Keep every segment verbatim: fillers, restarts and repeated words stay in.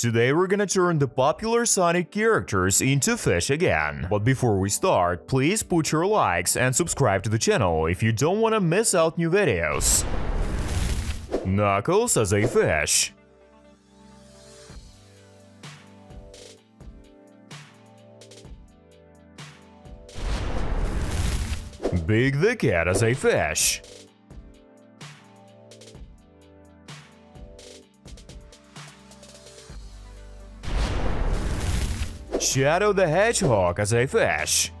Today we're gonna turn the popular Sonic characters into fish again. But before we start, please put your likes and subscribe to the channel if you don't wanna miss out new videos. Knuckles as a fish. Big the Cat as a fish. Shadow the Hedgehog as a fish.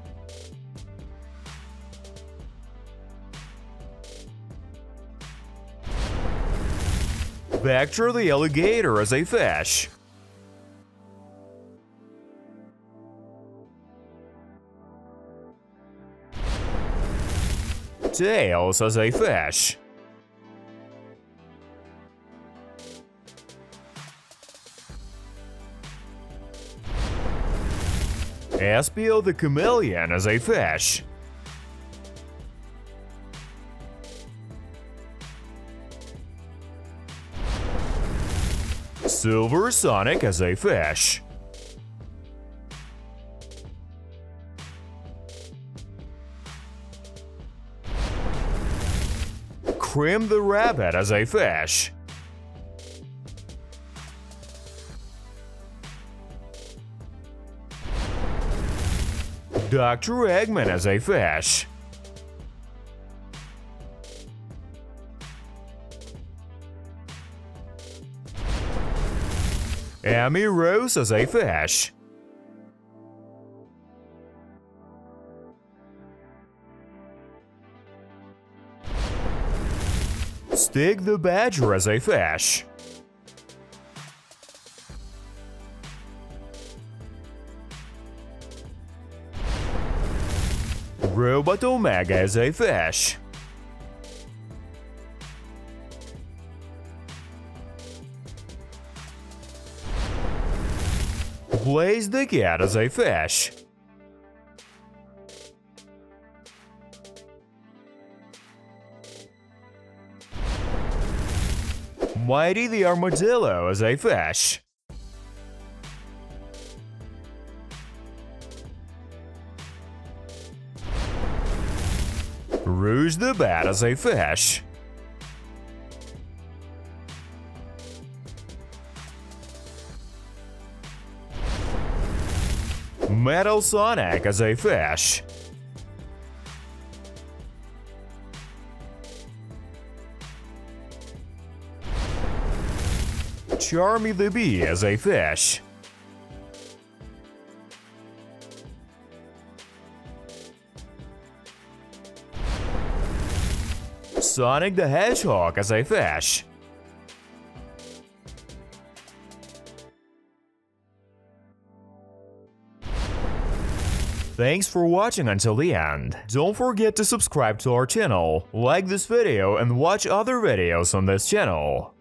Vector the Alligator as a fish. Tails as a fish. Espio the Chameleon as a fish. Silver Sonic as a fish. Cream the Rabbit as a fish. Doctor Eggman as a fish. Amy Rose as a fish. Stig the Badger as a fish. Robot Omega as a fish. Blaze the Cat as a fish. Mighty the Armadillo as a fish. Rouge the Bat as a fish. Metal Sonic as a fish. Charmy the Bee as a fish. Sonic the Hedgehog as a fish. Thanks for watching until the end. Don't forget to subscribe to our channel, like this video and watch other videos on this channel.